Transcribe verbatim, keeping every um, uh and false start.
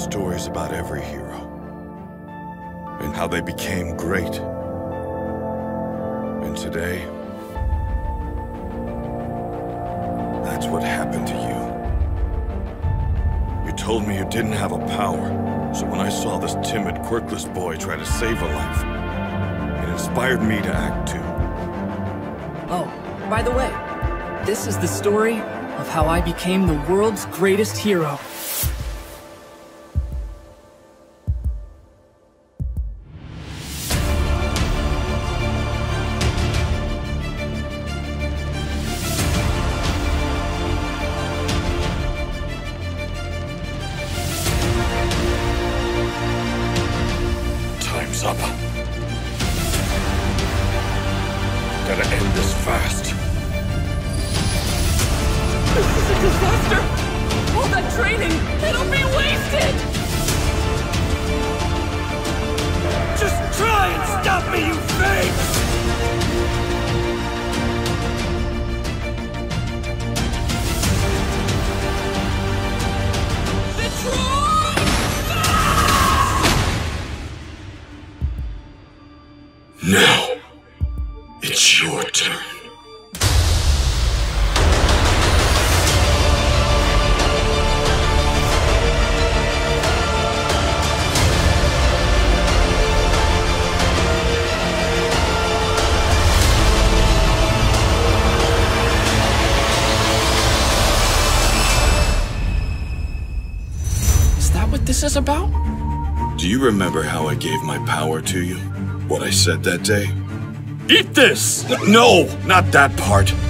stories about every hero and how they became great. And today, that's what happened to you. You told me you didn't have a power, so when I saw this timid, quirkless boy try to save a life, it inspired me to act too. Oh, by the way, this is the story of how I became the world's greatest hero. Time's up. Gotta end this fast. This is a disaster! All that training, it'll be wasted! Just try and stop me, you fake! Detroit! Now, it's your turn. This is about? Do you remember how I gave my power to you? What I said that day? Eat this! No, not that part.